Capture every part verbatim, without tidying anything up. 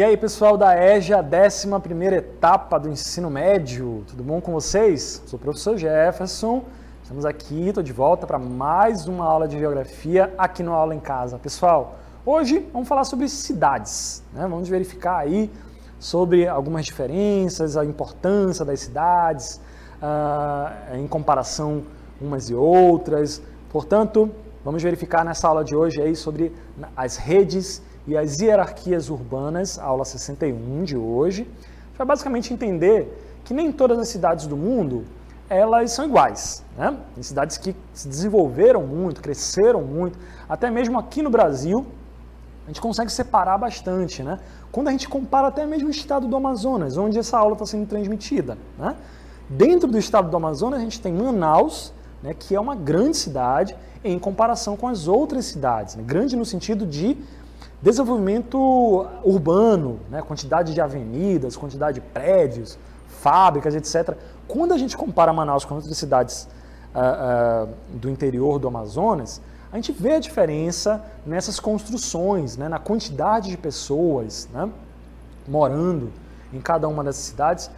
E aí, pessoal da E J A, décima primeira etapa do ensino médio, tudo bom com vocês? Sou o professor Jefferson, estamos aqui, estou de volta para mais uma aula de Geografia aqui no Aula em Casa. Pessoal, hoje vamos falar sobre cidades, né? Vamos verificar aí sobre algumas diferenças, a importância das cidades, uh, em comparação umas e outras. Portanto, vamos verificar nessa aula de hoje aí sobre as redes e as hierarquias urbanas, aula sessenta e um de hoje. A gente vai basicamente entender que nem todas as cidades do mundo, elas são iguais, né? Tem cidades que se desenvolveram muito, cresceram muito, até mesmo aqui no Brasil, a gente consegue separar bastante, né? Quando a gente compara até mesmo o estado do Amazonas, onde essa aula está sendo transmitida, né? Dentro do estado do Amazonas, a gente tem Manaus, né, que é uma grande cidade em comparação com as outras cidades, né? Grande no sentido de desenvolvimento urbano, né? Quantidade de avenidas, quantidade de prédios, fábricas, etcétera. Quando a gente compara Manaus com outras cidades uh, uh, do interior do Amazonas, a gente vê a diferença nessas construções, né? Na quantidade de pessoas, né, morando em cada uma dessas cidades.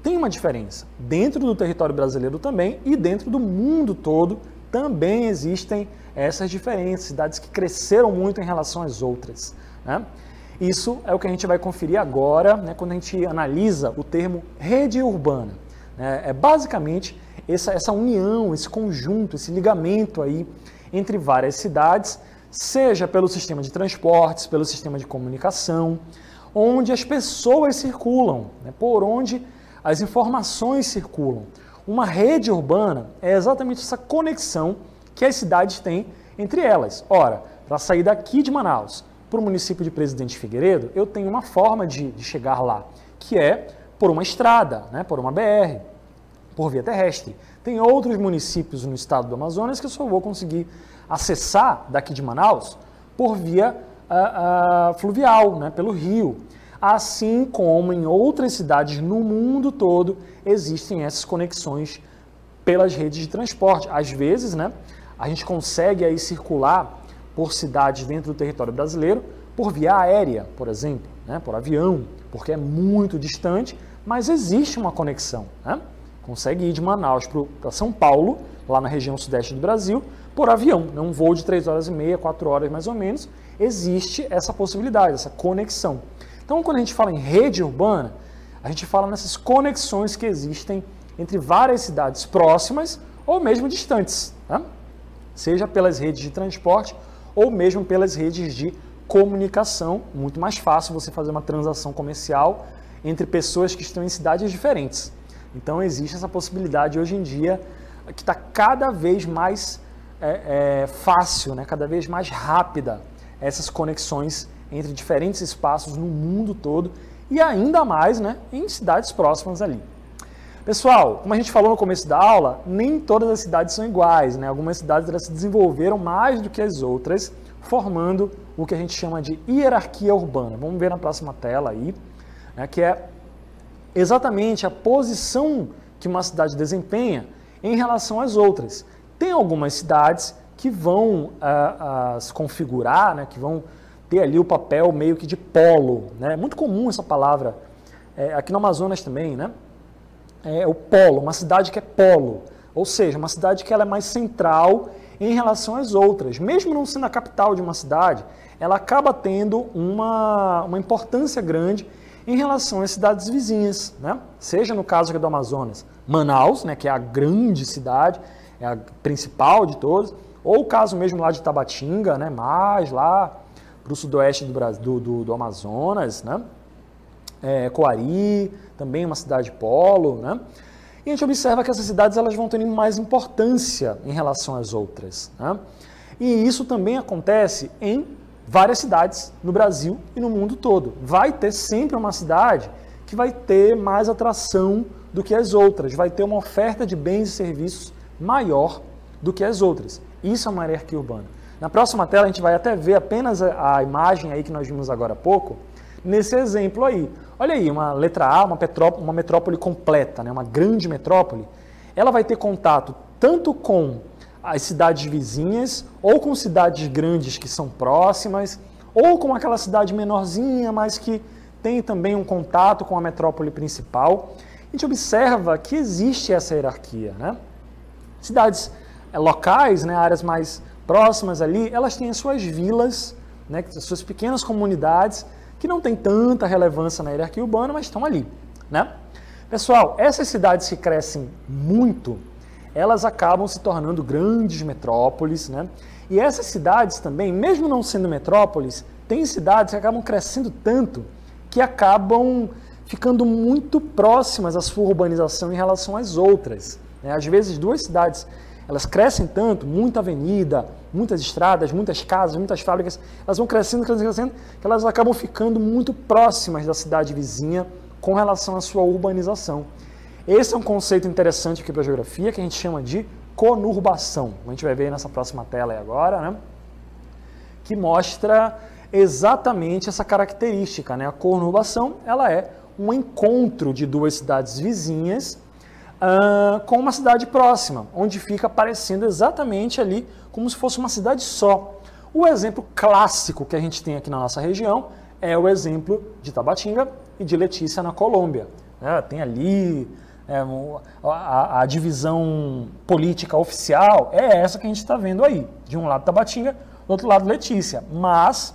Tem uma diferença. Dentro do território brasileiro também e dentro do mundo todo, também existem essas diferenças, cidades que cresceram muito em relação às outras, né? Isso é o que a gente vai conferir agora, né, quando a gente analisa o termo rede urbana, né? É basicamente essa, essa união, esse conjunto, esse ligamento aí entre várias cidades, seja pelo sistema de transportes, pelo sistema de comunicação, onde as pessoas circulam, né, por onde as informações circulam. Uma rede urbana é exatamente essa conexão que as cidades têm entre elas. Ora, para sair daqui de Manaus para o município de Presidente Figueiredo, eu tenho uma forma de, de chegar lá, que é por uma estrada, né, por uma B R, por via terrestre. Tem outros municípios no estado do Amazonas que eu só vou conseguir acessar daqui de Manaus por via uh, uh, fluvial, né, pelo rio. Assim como em outras cidades no mundo todo, existem essas conexões pelas redes de transporte. Às vezes, né, a gente consegue aí circular por cidades dentro do território brasileiro por via aérea, por exemplo, né, por avião, porque é muito distante, mas existe uma conexão, né? Consegue ir de Manaus para São Paulo, lá na região sudeste do Brasil, por avião, né, um voo de três horas e meia, quatro horas mais ou menos, existe essa possibilidade, essa conexão. Então, quando a gente fala em rede urbana, a gente fala nessas conexões que existem entre várias cidades próximas ou mesmo distantes, né? Seja pelas redes de transporte ou mesmo pelas redes de comunicação. Muito mais fácil você fazer uma transação comercial entre pessoas que estão em cidades diferentes. Então, existe essa possibilidade hoje em dia que está cada vez mais é, é, fácil, né? Cada vez mais rápida essas conexões entre diferentes espaços no mundo todo e ainda mais, né, em cidades próximas ali. Pessoal, como a gente falou no começo da aula, nem todas as cidades são iguais, né? Algumas cidades elas se desenvolveram mais do que as outras, formando o que a gente chama de hierarquia urbana. Vamos ver na próxima tela aí, né, que é exatamente a posição que uma cidade desempenha em relação às outras. Tem algumas cidades que vão ah, ah, se configurar, né, que vão ter ali o papel meio que de polo, né? É muito comum essa palavra, é, aqui no Amazonas também, né? É o polo, uma cidade que é polo, ou seja, uma cidade que ela é mais central em relação às outras. Mesmo não sendo a capital de uma cidade, ela acaba tendo uma, uma importância grande em relação às cidades vizinhas, né? Seja no caso aqui do Amazonas, Manaus, né, que é a grande cidade, é a principal de todas, ou o caso mesmo lá de Tabatinga, né, mais lá para o sudoeste do, Brasil, do, do, do Amazonas, né? É, Coari, também uma cidade polo, né? E a gente observa que essas cidades elas vão tendo mais importância em relação às outras, né? E isso também acontece em várias cidades no Brasil e no mundo todo. Vai ter sempre uma cidade que vai ter mais atração do que as outras, vai ter uma oferta de bens e serviços maior do que as outras. Isso é uma hierarquia urbana. Na próxima tela a gente vai até ver apenas a imagem aí que nós vimos agora há pouco, nesse exemplo aí. Olha aí, uma letra A, uma, uma metrópole completa, né? Uma grande metrópole, ela vai ter contato tanto com as cidades vizinhas, ou com cidades grandes que são próximas, ou com aquela cidade menorzinha, mas que tem também um contato com a metrópole principal. A gente observa que existe essa hierarquia, né? Cidades locais, né, áreas mais próximas ali, elas têm as suas vilas, né, as suas pequenas comunidades, que não têm tanta relevância na hierarquia urbana, mas estão ali, né? Pessoal, essas cidades que crescem muito, elas acabam se tornando grandes metrópoles, né? E essas cidades também, mesmo não sendo metrópoles, tem cidades que acabam crescendo tanto que acabam ficando muito próximas à sua urbanização em relação às outras, né? Às vezes duas cidades, elas crescem tanto, muita avenida, muitas estradas, muitas casas, muitas fábricas, elas vão crescendo, crescendo, crescendo, que elas acabam ficando muito próximas da cidade vizinha com relação à sua urbanização. Esse é um conceito interessante aqui para a geografia, que a gente chama de conurbação. A gente vai ver nessa próxima tela aí agora, né? Que mostra exatamente essa característica, né? A conurbação, ela é um encontro de duas cidades vizinhas uh, com uma cidade próxima, onde fica parecendo exatamente ali como se fosse uma cidade só. O exemplo clássico que a gente tem aqui na nossa região é o exemplo de Tabatinga e de Letícia, na Colômbia. É, tem ali é, a, a divisão política oficial, é essa que a gente está vendo aí. De um lado Tabatinga, do outro lado Letícia. Mas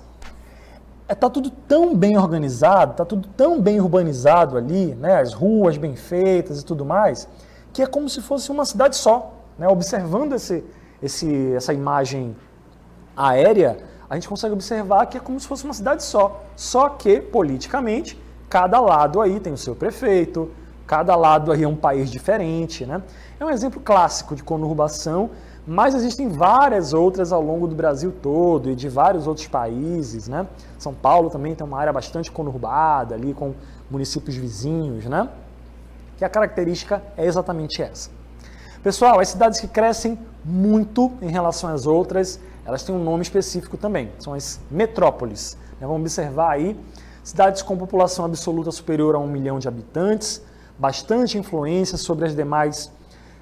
está tudo tão bem organizado, está tudo tão bem urbanizado ali, né, as ruas bem feitas e tudo mais, que é como se fosse uma cidade só, né? Observando esse, esse, essa imagem aérea, a gente consegue observar que é como se fosse uma cidade só. Só que, politicamente, cada lado aí tem o seu prefeito, cada lado aí é um país diferente, né? É um exemplo clássico de conurbação, mas existem várias outras ao longo do Brasil todo e de vários outros países, né? São Paulo também tem uma área bastante conurbada ali com municípios vizinhos, né? Que a característica é exatamente essa. Pessoal, as cidades que crescem muito em relação às outras, elas têm um nome específico também, são as metrópoles, né? Vamos observar aí cidades com população absoluta superior a um milhão de habitantes, bastante influência sobre as demais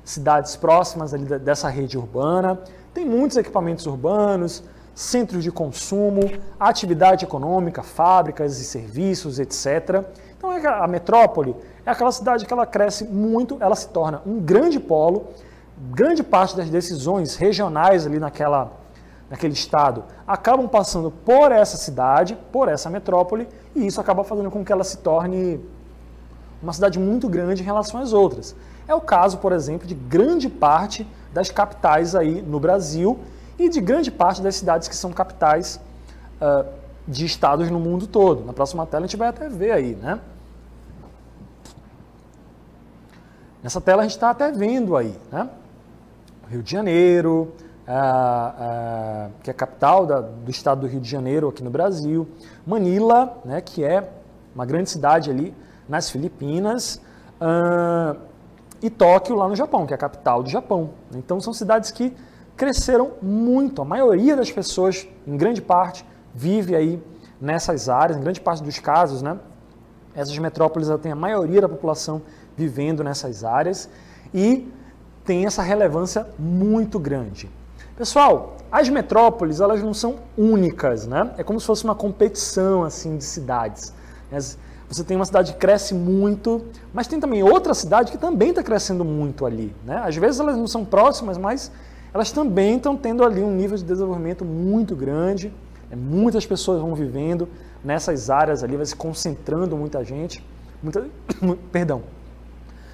cidades próximas ali dessa rede urbana, tem muitos equipamentos urbanos, centros de consumo, atividade econômica, fábricas e serviços, etcétera. Então a metrópole é aquela cidade que ela cresce muito, ela se torna um grande polo, grande parte das decisões regionais ali naquela, naquele estado acabam passando por essa cidade, por essa metrópole, e isso acaba fazendo com que ela se torne uma cidade muito grande em relação às outras. É o caso, por exemplo, de grande parte das capitais aí no Brasil e de grande parte das cidades que são capitais uh, de estados no mundo todo. Na próxima tela a gente vai até ver aí, né? Nessa tela a gente está até vendo aí, né? Rio de Janeiro, uh, uh, que é a capital da, do estado do Rio de Janeiro aqui no Brasil. Manila, né, que é uma grande cidade ali nas Filipinas, uh, e Tóquio lá no Japão, que é a capital do Japão. Então são cidades que cresceram muito, a maioria das pessoas, em grande parte, vive aí nessas áreas, em grande parte dos casos, né? Essas metrópoles têm a maioria da população vivendo nessas áreas e tem essa relevância muito grande. Pessoal, as metrópoles, elas não são únicas, né? É como se fosse uma competição assim de cidades. As, Você tem uma cidade que cresce muito, mas tem também outra cidade que também está crescendo muito ali, né? Às vezes elas não são próximas, mas elas também estão tendo ali um nível de desenvolvimento muito grande, né? Muitas pessoas vão vivendo nessas áreas ali, vai se concentrando muita gente, muita, perdão,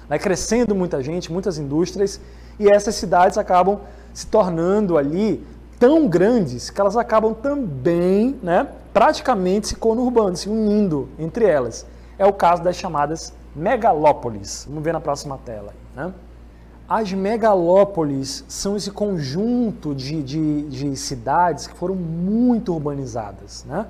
vai crescendo muita gente, muitas indústrias, e essas cidades acabam se tornando ali tão grandes que elas acabam também, né, praticamente se conurbando, se unindo entre elas. É o caso das chamadas megalópolis. Vamos ver na próxima tela, né? As megalópolis são esse conjunto de, de, de cidades que foram muito urbanizadas, né?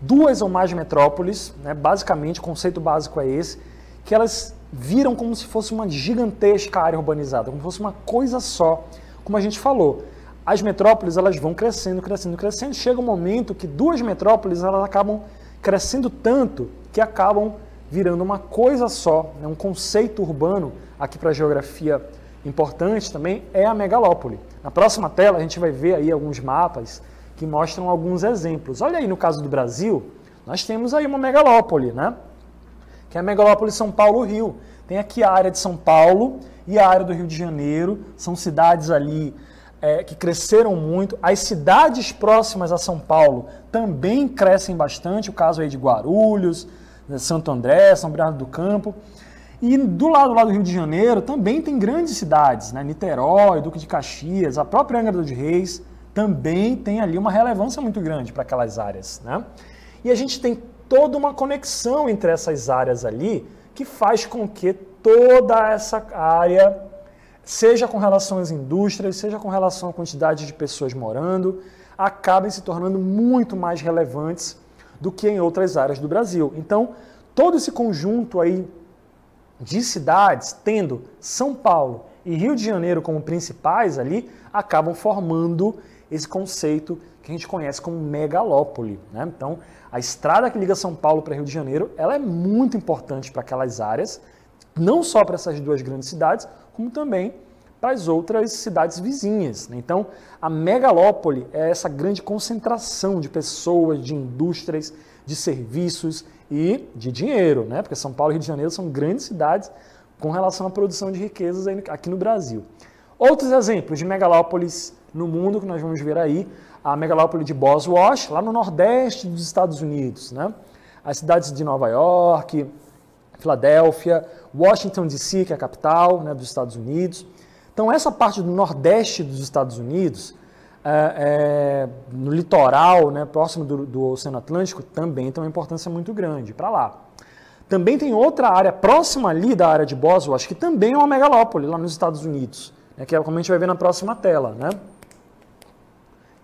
Duas ou mais metrópoles, né, basicamente, o conceito básico é esse, que elas viram como se fosse uma gigantesca área urbanizada, como se fosse uma coisa só, como a gente falou. As metrópoles, elas vão crescendo, crescendo, crescendo. Chega um momento que duas metrópoles, elas acabam crescendo tanto que acabam virando uma coisa só, né? Um conceito urbano, aqui para a geografia importante também, é a megalópole. Na próxima tela, a gente vai ver aí alguns mapas que mostram alguns exemplos. Olha aí no caso do Brasil, Nós temos aí uma megalópole, né? Que é a megalópole São Paulo-Rio. Tem aqui a área de São Paulo e a área do Rio de Janeiro. São cidades ali é, que cresceram muito. As cidades próximas a São Paulo também crescem bastante. O caso aí de Guarulhos, Santo André, São Bernardo do Campo. E do lado, do lado do Rio de Janeiro também tem grandes cidades, né? Niterói, Duque de Caxias, a própria Angra dos Reis também tem ali uma relevância muito grande para aquelas áreas, né? E a gente tem toda uma conexão entre essas áreas ali que faz com que toda essa área, seja com relação às indústrias, seja com relação à quantidade de pessoas morando, acabem se tornando muito mais relevantes do que em outras áreas do Brasil. Então, todo esse conjunto aí de cidades, tendo São Paulo e Rio de Janeiro como principais ali, acabam formando esse conceito que a gente conhece como megalópole, né? Então, a estrada que liga São Paulo para Rio de Janeiro, ela é muito importante para aquelas áreas, não só para essas duas grandes cidades, como também para as outras cidades vizinhas, né? Então, a megalópole é essa grande concentração de pessoas, de indústrias, de serviços e de dinheiro, né? Porque São Paulo e Rio de Janeiro são grandes cidades com relação à produção de riquezas aqui no Brasil. Outros exemplos de megalópolis no mundo que nós vamos ver aí, a megalópole de BosWash, lá no Nordeste dos Estados Unidos, né? As cidades de Nova York, Filadélfia, Washington D C, que é a capital, né, dos Estados Unidos. Então, essa parte do Nordeste dos Estados Unidos, é, é, no litoral, né, próximo do, do Oceano Atlântico, também tem uma importância muito grande para lá. Também tem outra área próxima ali da área de BosWash, que também é uma megalópole lá nos Estados Unidos, né, que é como a gente vai ver na próxima tela, né?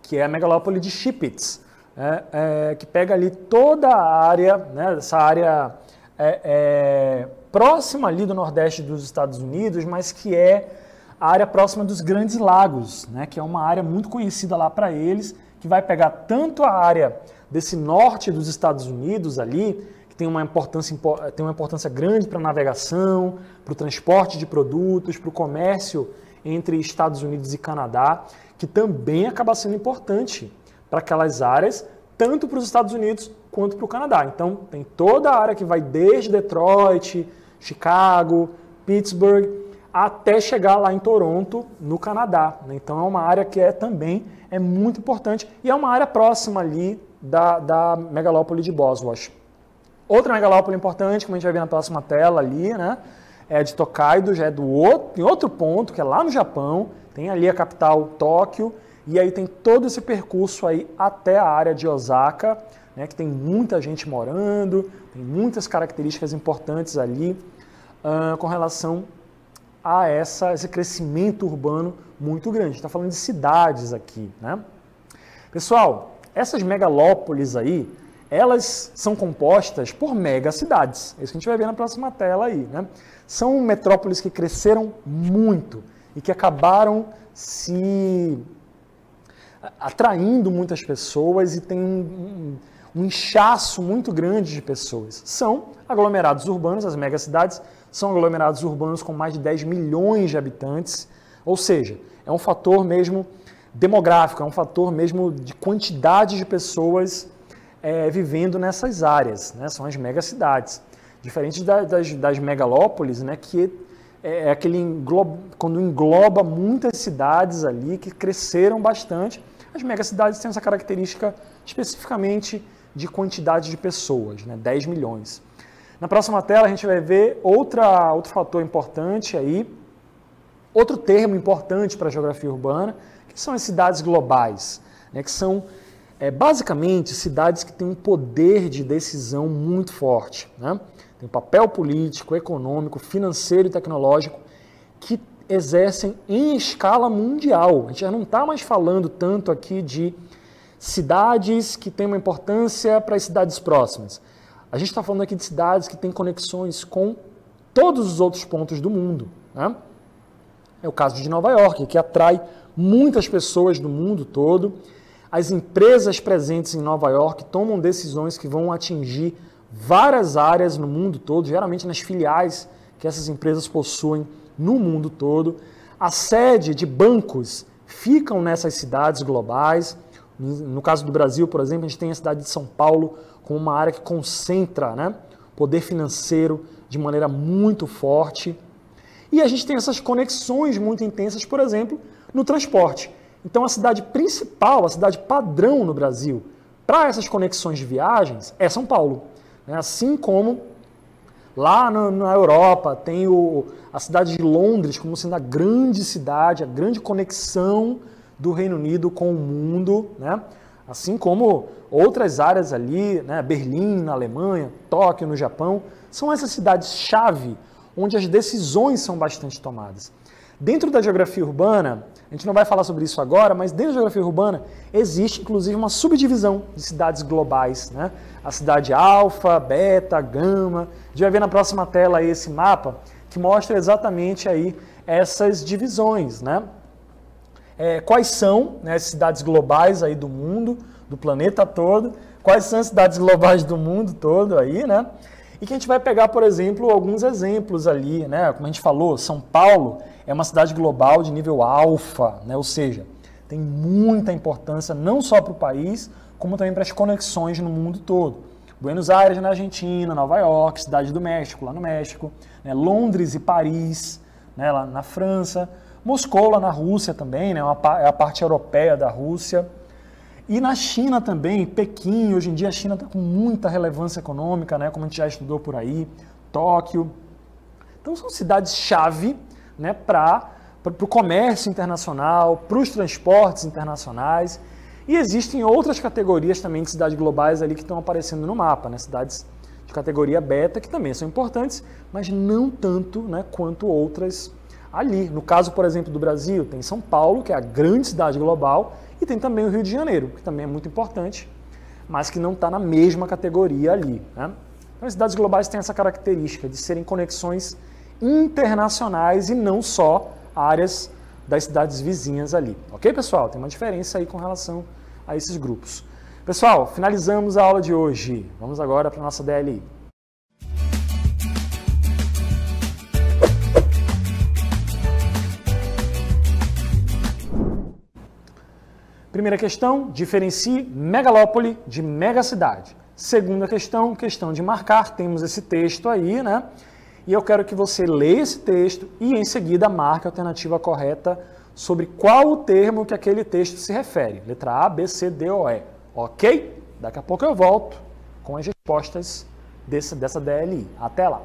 Que é a megalópole de Shipits, né, é, que pega ali toda a área, né, essa área é, é, próxima ali do Nordeste dos Estados Unidos, mas que é a área próxima dos Grandes Lagos, né, que é uma área muito conhecida lá para eles, que vai pegar tanto a área desse norte dos Estados Unidos ali, que tem uma importância, tem uma importância grande para a navegação, para o transporte de produtos, para o comércio entre Estados Unidos e Canadá, que também acaba sendo importante para aquelas áreas, tanto para os Estados Unidos quanto para o Canadá. Então, tem toda a área que vai desde Detroit, Chicago, Pittsburgh, até chegar lá em Toronto, no Canadá. Então, é uma área que é também é muito importante e é uma área próxima ali da, da megalópole de BosWash. Outra megalópole importante, como a gente vai ver na próxima tela ali, né, é de Hokkaido, já é do outro, em outro ponto, que é lá no Japão, tem ali a capital Tóquio, e aí tem todo esse percurso aí até a área de Osaka, né, que tem muita gente morando, tem muitas características importantes ali uh, com relação a essa, esse crescimento urbano muito grande. A gente está falando de cidades aqui, né? Pessoal, essas megalópolis aí, elas são compostas por megacidades. Isso que a gente vai ver na próxima tela aí, né? São metrópoles que cresceram muito e que acabaram se atraindo muitas pessoas e tem um, um, um inchaço muito grande de pessoas. São aglomerados urbanos, as megacidades são aglomerados urbanos com mais de dez milhões de habitantes, ou seja, é um fator mesmo demográfico, é um fator mesmo de quantidade de pessoas é, vivendo nessas áreas, né? São as megacidades. Diferente da, das, das megalópolis, né, que é aquele engloba, quando engloba muitas cidades ali que cresceram bastante. As megacidades têm essa característica especificamente de quantidade de pessoas, né? dez milhões. Na próxima tela a gente vai ver outra, outro fator importante aí, outro termo importante para a geografia urbana, que são as cidades globais, né? Que são é, basicamente cidades que têm um poder de decisão muito forte, né? Tem um papel político, econômico, financeiro e tecnológico que exercem em escala mundial. A gente já não está mais falando tanto aqui de cidades que têm uma importância para as cidades próximas. A gente está falando aqui de cidades que têm conexões com todos os outros pontos do mundo, né? É o caso de Nova York, que atrai muitas pessoas do mundo todo. As empresas presentes em Nova York tomam decisões que vão atingir várias áreas no mundo todo, geralmente nas filiais que essas empresas possuem no mundo todo. A sede de bancos ficam nessas cidades globais, No caso do Brasil, por exemplo, a gente tem a cidade de São Paulo como uma área que concentra, né, poder financeiro de maneira muito forte. E a gente tem essas conexões muito intensas, por exemplo, no transporte. Então, a cidade principal, a cidade padrão no Brasil, para essas conexões de viagens, é São Paulo. Assim como lá no, na Europa tem o, a cidade de Londres como sendo a grande cidade, a grande conexão do Reino Unido com o mundo, né? Assim como outras áreas ali, né? Berlim na Alemanha, Tóquio no Japão, são essas cidades-chave onde as decisões são bastante tomadas. Dentro da geografia urbana, a gente não vai falar sobre isso agora, mas dentro da geografia urbana existe inclusive uma subdivisão de cidades globais, né? A cidade alfa, beta, gama. A gente vai ver na próxima tela aí esse mapa que mostra exatamente aí essas divisões, né? É, quais são, né, as cidades globais aí do mundo, do planeta todo, quais são as cidades globais do mundo todo aí, né? E que a gente vai pegar, por exemplo, alguns exemplos ali, né? Como a gente falou, São Paulo é uma cidade global de nível alfa, né? Ou seja, tem muita importância não só para o país, como também para as conexões no mundo todo. Buenos Aires na Argentina, Nova York, Cidade do México, lá no México, né? Londres e Paris, né, lá na França. Moscou, lá na Rússia também, né, é a parte europeia da Rússia. E na China também, Pequim, hoje em dia a China está com muita relevância econômica, né, como a gente já estudou por aí, Tóquio. Então são cidades-chave, né, para o comércio internacional, para os transportes internacionais. E existem outras categorias também de cidades globais ali que estão aparecendo no mapa, né, cidades de categoria beta que também são importantes, mas não tanto, né, quanto outras ali. No caso, por exemplo, do Brasil, tem São Paulo, que é a grande cidade global, e tem também o Rio de Janeiro, que também é muito importante, mas que não está na mesma categoria ali, né? Então, as cidades globais têm essa característica de serem conexões internacionais e não só áreas das cidades vizinhas ali. Ok, pessoal? Tem uma diferença aí com relação a esses grupos. Pessoal, finalizamos a aula de hoje. Vamos agora para a nossa D L I. Primeira questão, diferencie megalópole de megacidade. Segunda questão, questão de marcar, temos esse texto aí, né? E eu quero que você leia esse texto e em seguida marque a alternativa correta sobre qual o termo que aquele texto se refere. Letra A, B, C, D ou E. Ok? Daqui a pouco eu volto com as respostas desse, dessa D L I. Até lá!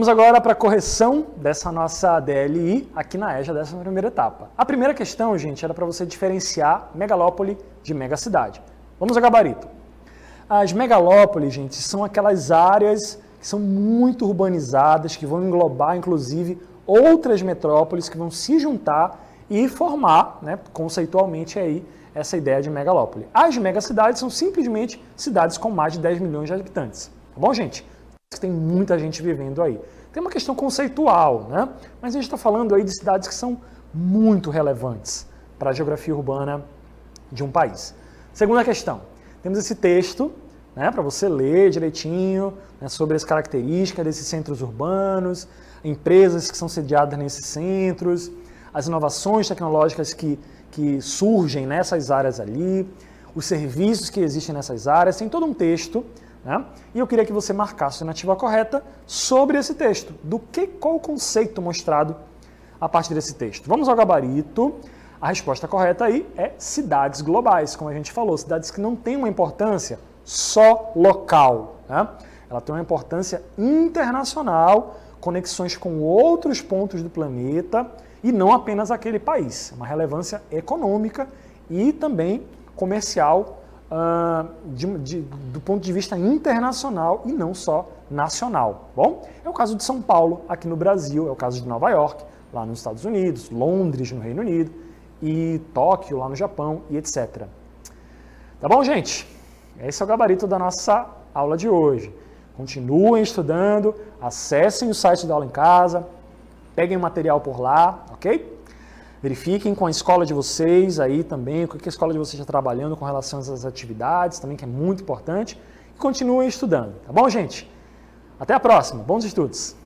Vamos agora para a correção dessa nossa D L I aqui na E J A, dessa primeira etapa. A primeira questão, gente, era para você diferenciar megalópole de megacidade. Vamos ao gabarito. As megalópoles, gente, são aquelas áreas que são muito urbanizadas, que vão englobar, inclusive, outras metrópoles que vão se juntar e formar, né, conceitualmente, aí, essa ideia de megalópole. As megacidades são simplesmente cidades com mais de dez milhões de habitantes. Tá bom, gente? Tem muita gente vivendo aí. Tem uma questão conceitual, né? Mas a gente está falando aí de cidades que são muito relevantes para a geografia urbana de um país. Segunda questão. Temos esse texto, né, para você ler direitinho, né, sobre as características desses centros urbanos, empresas que são sediadas nesses centros, as inovações tecnológicas que, que surgem nessas áreas ali, os serviços que existem nessas áreas. Tem todo um texto, né? E eu queria que você marcasse a alternativa correta sobre esse texto. Do que, qual o conceito mostrado a partir desse texto? Vamos ao gabarito. A resposta correta aí é cidades globais, como a gente falou, cidades que não têm uma importância só local, né? Ela tem uma importância internacional, conexões com outros pontos do planeta e não apenas aquele país. Uma relevância econômica e também comercial, Uh, de, de, do ponto de vista internacional e não só nacional. Bom, é o caso de São Paulo aqui no Brasil, é o caso de Nova York lá nos Estados Unidos, Londres no Reino Unido e Tóquio lá no Japão e etcétera. Tá bom, gente? Esse é o gabarito da nossa aula de hoje. Continuem estudando, acessem o site da Aula em Casa, peguem o material por lá, ok? Verifiquem com a escola de vocês aí também, o que a escola de vocês está trabalhando com relação a essas atividades também, que é muito importante. E continuem estudando, tá bom, gente? Até a próxima. Bons estudos!